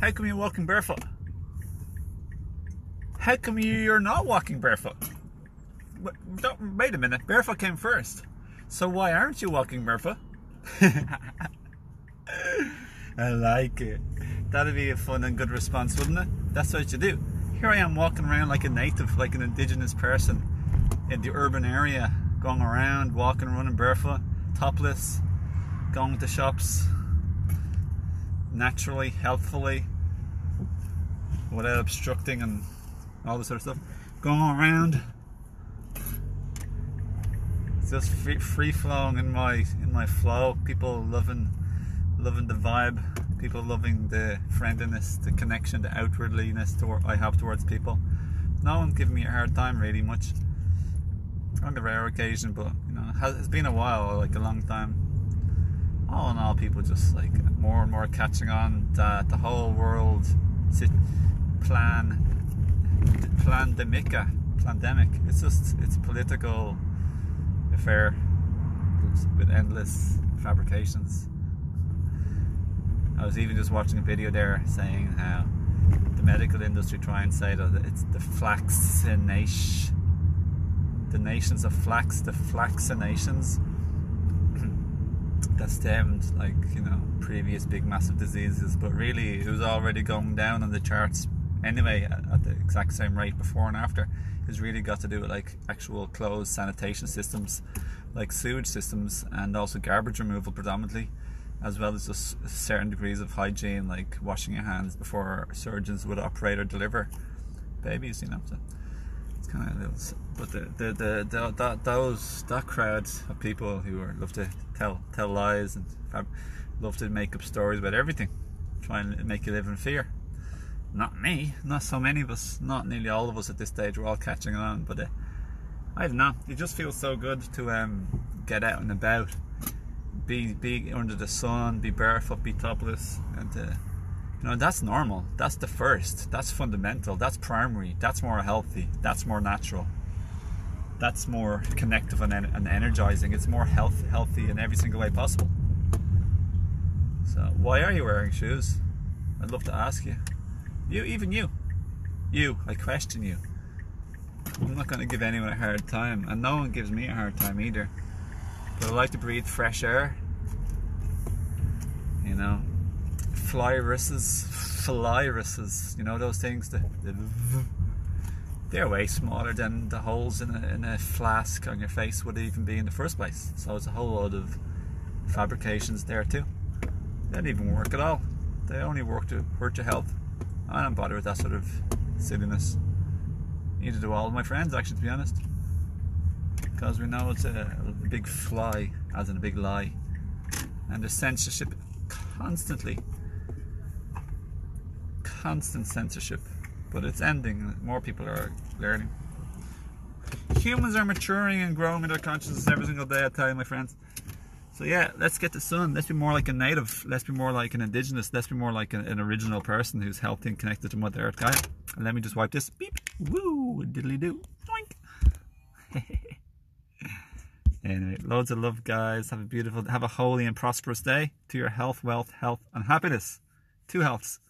How come you're walking barefoot? How come you're not walking barefoot? Wait a minute, barefoot came first. So why aren't you walking barefoot? I like it. That'd be a fun and good response, wouldn't it? That's what you do. Here I am walking around like a native, like an indigenous person in the urban area, going around, walking, running barefoot, topless, going to shops, naturally, healthfully, without obstructing and all this sort of stuff. Going around, just free flowing in my flow. People loving the vibe. People loving the friendliness, the connection, the outwardliness I have towards people. No one giving me a hard time really much. On the rare occasion, but you know, it's been a while, like a long time. All in all, people just like more and more catching on that the whole world pandemic. It's political. Affair with endless fabrications. I was even just watching a video there saying how the medical industry try and say that it's the flaxination, the nations of flax, the flaxinations that stemmed, like, you know, previous big massive diseases, but really it was already going down on the charts anyway at the exact same rate before and after. It's really got to do with like actual closed sanitation systems, like sewage systems, and also garbage removal predominantly, as well as just certain degrees of hygiene, like washing your hands before surgeons would operate or deliver babies, you know. So it's kind of a little, but that crowd of people who love to tell lies and love to make up stories about everything, try and make you live in fear. Not me, not so many of us, not nearly all of us at this stage. We're all catching on, but I don't know, it just feels so good to get out and about, be under the sun, be barefoot, be topless, and you know, that's normal, that's the first, that's fundamental, that's primary, that's more healthy, that's more natural, that's more connective and energizing. It's more healthy in every single way possible. So why are you wearing shoes? I'd love to ask you. You, I question you. I'm not going to give anyone a hard time, and no one gives me a hard time either. But I like to breathe fresh air. You know, fly risses, you know those things? They're way smaller than the holes in a flask on your face would even be in the first place. So it's a whole lot of fabrications there too. They don't even work at all. They only work to hurt your health. I don't bother with that sort of silliness. Neither do all of my friends, actually, to be honest. Because we know it's a big fly, as in a big lie. And there's censorship constantly. Constant censorship. But it's ending. More people are learning. Humans are maturing and growing in their consciousness every single day, I tell you, my friends. So yeah, let's get the sun. Let's be more like a native. Let's be more like an indigenous. Let's be more like an original person who's healthy and connected to Mother Earth. Guy. And let me just wipe this. Beep. Woo. Diddly do. Doink. Anyway, loads of love, guys. Have a holy and prosperous day. To your health, wealth, and happiness. Two healths.